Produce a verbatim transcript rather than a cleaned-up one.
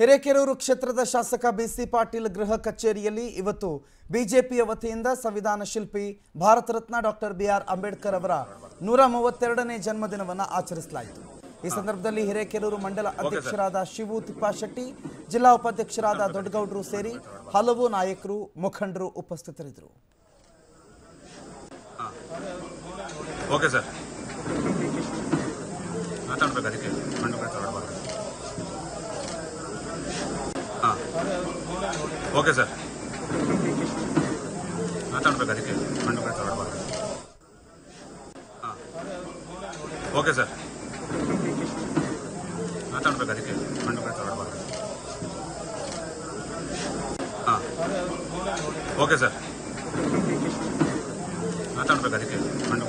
ಹಿರೇಕೆರೂರು ಕ್ಷೇತ್ರದ ಶಾಸಕ ಬಿಸಿ ಪಾಟೀಲ್ ಗೃಹ ಕಚೇರಿಯಲ್ಲಿ ಇವತ್ತು ಬಿಜೆಪಿ ವತಿಯಿಂದ ಸಂವಿಧಾನ ಶಿಲ್ಪಿ Bharat Ratna doctor B R Ambedkar ಅವರ ನೂರ ಮೂವತ್ತೆರಡನೇ ಜನ್ಮದಿನವನ್ನು ಆಚರಿಸಲಾಯಿತು. ಈ ಸಂದರ್ಭದಲ್ಲಿ ಹಿರೇಕೆರೂರು ಮಂಡಲ ಅಧ್ಯಕ್ಷರಾದ ಶಿವು ತಿಪ್ಪಾಶೆಟ್ಟಿ, ಜಿಲ್ಲಾ ಉಪಾಧ್ಯಕ್ಷರಾದ ದೊಡ್ಡಗೌಡರು ಸೇರಿ ಹಲವು ನಾಯಕರು, ಮುಖಂಡರು ಉಪಸ್ಥಿತರಿದ್ದರು. ಓಕೆ ಸರ್, ಮಾತಾಡಬೇಕು ಅದಕ್ಕೆ ಮಂಡು ಕಡೆ ತಗೊಳ್ಬಾರ್ದು. ಹಾಂ, ಓಕೆ ಸರ್, ಮಾತಾಡಬೇಕು ಅದಕ್ಕೆ ಮಂಡು ಕಡೆ ತಗೊಳ್ಬಾರ್ದು. ಹಾಂ, ಓಕೆ ಸರ್, ಮಾತಾಡಬೇಕು ಅದಕ್ಕೆ ಮಂಡು